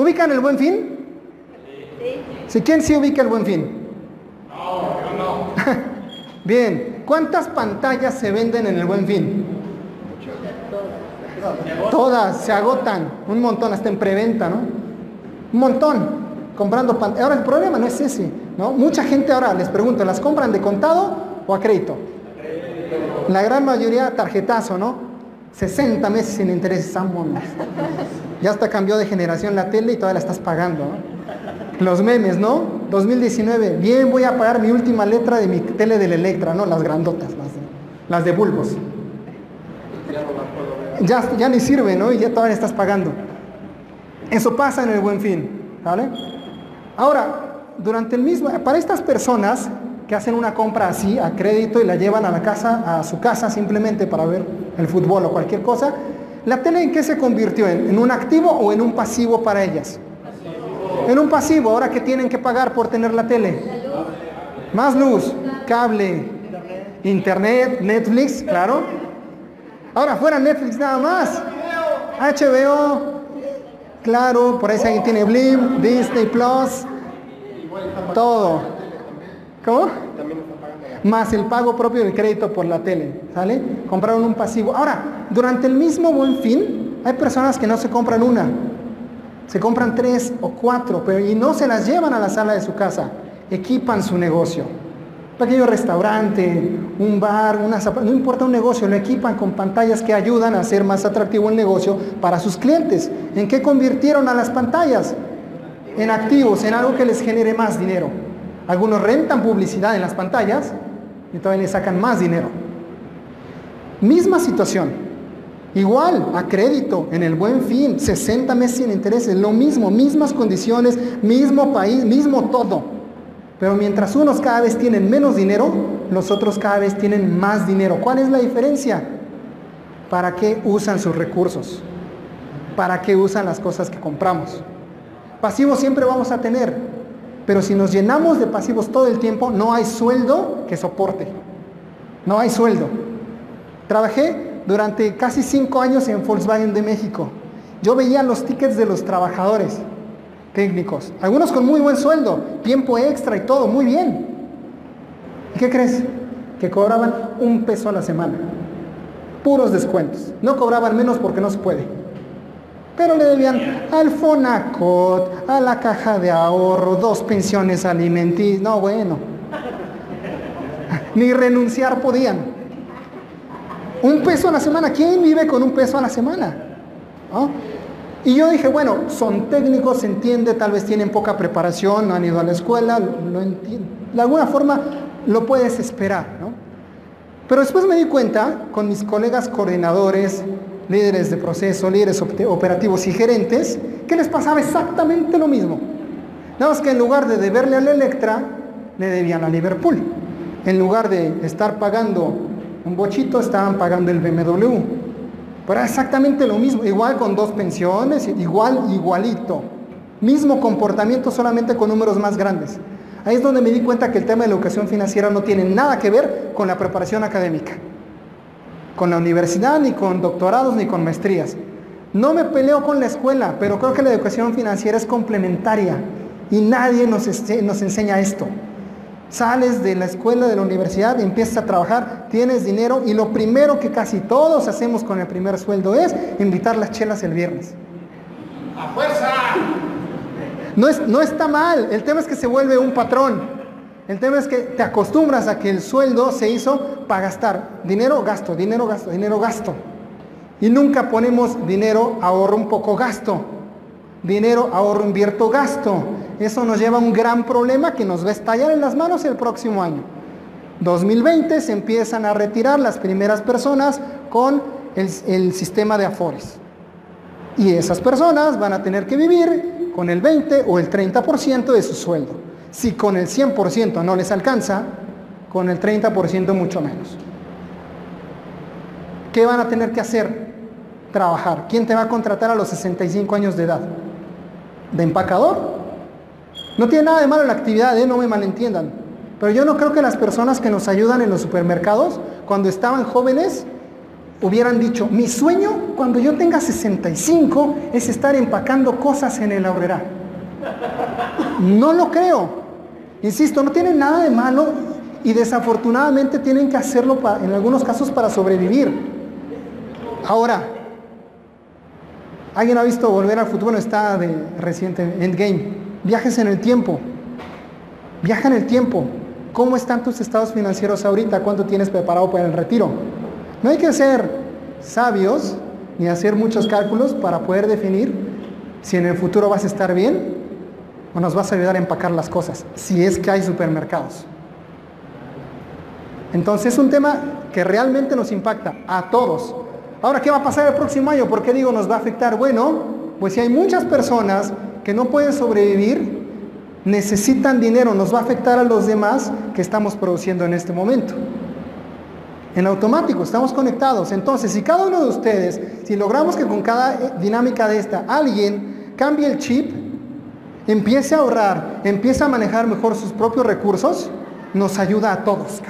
¿Ubican el Buen Fin? Sí. ¿Sí? ¿Quién sí ubica el Buen Fin? No, yo no. Bien, ¿cuántas pantallas se venden en el Buen Fin? Todas, se agotan, un montón, hasta en preventa, ¿no? Un montón, comprando pantallas. Ahora el problema no es ese, ¿no? Mucha gente ahora, les pregunto, ¿las compran de contado o a crédito? La gran mayoría tarjetazo, ¿no? 60 meses sin intereses, vámonos. Ya hasta cambió de generación la tele y todavía la estás pagando, ¿no? Los memes, ¿no? 2019, bien, voy a pagar mi última letra de mi tele de la Electra, ¿no? Las grandotas, las de bulbos. Ya ni sirve, ¿no? Y ya todavía estás pagando. Eso pasa en el Buen Fin, ¿vale? Ahora, durante el mismo... Para estas personas que hacen una compra así, a crédito, y la llevan a la casa, a su casa simplemente para ver el fútbol o cualquier cosa, ¿la tele en qué se convirtió? ¿En un activo o en un pasivo para ellas? En un pasivo. ¿Ahora qué tienen que pagar por tener la tele? Más luz, cable, internet, Netflix, claro. Ahora fuera Netflix nada más, HBO, claro, por ahí alguien tiene Blim, Disney Plus, todo. ¿Cómo? Más el pago propio del crédito por la tele, ¿sale? Compraron un pasivo. Ahora, durante el mismo Buen Fin, hay personas que no se compran una, se compran 3 o 4, pero y no se las llevan a la sala de su casa, equipan su negocio. Un pequeño restaurante, un bar, no importa, un negocio, lo equipan con pantallas que ayudan a hacer más atractivo el negocio para sus clientes. ¿En qué convirtieron a las pantallas? En activos, en algo que les genere más dinero. Algunos rentan publicidad en las pantallas y todavía le sacan más dinero. Misma situación. Igual, a crédito, en el Buen Fin, 60 meses sin intereses, lo mismo, mismas condiciones, mismo país, mismo todo. Pero mientras unos cada vez tienen menos dinero, los otros cada vez tienen más dinero. ¿Cuál es la diferencia? ¿Para qué usan sus recursos? ¿Para qué usan las cosas que compramos? Pasivos siempre vamos a tener, pero si nos llenamos de pasivos todo el tiempo, no hay sueldo que soporte. No hay sueldo. Trabajé durante casi 5 años en Volkswagen de México. Yo veía los tickets de los trabajadores técnicos, algunos con muy buen sueldo, tiempo extra y todo, muy bien. ¿Y qué crees? Que cobraban $1 a la semana, puros descuentos. No cobraban menos porque no se puede, pero le debían al Fonacot, a la caja de ahorro, 2 pensiones alimenticias. No, bueno, ni renunciar podían. $1 a la semana. ¿Quién vive con $1 a la semana? ¿No? Y yo dije, bueno, son técnicos, se entiende, tal vez tienen poca preparación, no han ido a la escuela, lo entiendo. De alguna forma lo puedes esperar, ¿no? Pero después me di cuenta, con mis colegas coordinadores, líderes de proceso, líderes operativos y gerentes, que les pasaba exactamente lo mismo. Nada más que en lugar de deberle a la Electra, le debían a Liverpool. En lugar de estar pagando un bochito, estaban pagando el BMW. Pero exactamente lo mismo, igual con 2 pensiones, igualito. Mismo comportamiento, solamente con números más grandes. Ahí es donde me di cuenta que el tema de la educación financiera no tiene nada que ver con la preparación académica, con la universidad, ni con doctorados, ni con maestrías. No me peleo con la escuela, pero creo que la educación financiera es complementaria y nadie nos enseña esto. Sales de la escuela, de la universidad, empiezas a trabajar, tienes dinero y lo primero que casi todos hacemos con el primer sueldo es invitar las chelas el viernes. ¡A fuerza! No está mal, el tema es que se vuelve un patrón. El tema es que te acostumbras a que el sueldo se hizo para gastar. Dinero, gasto, dinero, gasto, dinero, gasto. Y nunca ponemos dinero, ahorro un poco, gasto. Dinero, ahorro, invierto, gasto. Eso nos lleva a un gran problema que nos va a estallar en las manos el próximo año. 2020 se empiezan a retirar las primeras personas con el sistema de Afores. Y esas personas van a tener que vivir con el 20 o el 30% de su sueldo. Si con el 100% no les alcanza, con el 30% mucho menos. ¿Qué van a tener que hacer? Trabajar. ¿Quién te va a contratar a los 65 años de edad? ¿De empacador? No tiene nada de malo la actividad, no me malentiendan. Pero yo no creo que las personas que nos ayudan en los supermercados, cuando estaban jóvenes, hubieran dicho, mi sueño cuando yo tenga 65 es estar empacando cosas en el Aurrera. No lo creo. Insisto, no tiene nada de malo y desafortunadamente tienen que hacerlo en algunos casos para sobrevivir. Ahora, ¿alguien ha visto Volver al Futuro? Bueno, está de reciente, Endgame. Viajes en el tiempo. Viaja en el tiempo. ¿Cómo están tus estados financieros ahorita? ¿Cuánto tienes preparado para el retiro? No hay que ser sabios ni hacer muchos cálculos para poder definir si en el futuro vas a estar bien o nos vas a ayudar a empacar las cosas, si es que hay supermercados. Entonces es un tema que realmente nos impacta a todos. Ahora, ¿qué va a pasar el próximo año? ¿Por qué digo nos va a afectar? Bueno, pues si hay muchas personas que no pueden sobrevivir, necesitan dinero, nos va a afectar a los demás que estamos produciendo en este momento. En automático, estamos conectados. Entonces, si cada uno de ustedes, si logramos que con cada dinámica de esta, alguien cambie el chip, empiece a ahorrar, empiece a manejar mejor sus propios recursos, nos ayuda a todos.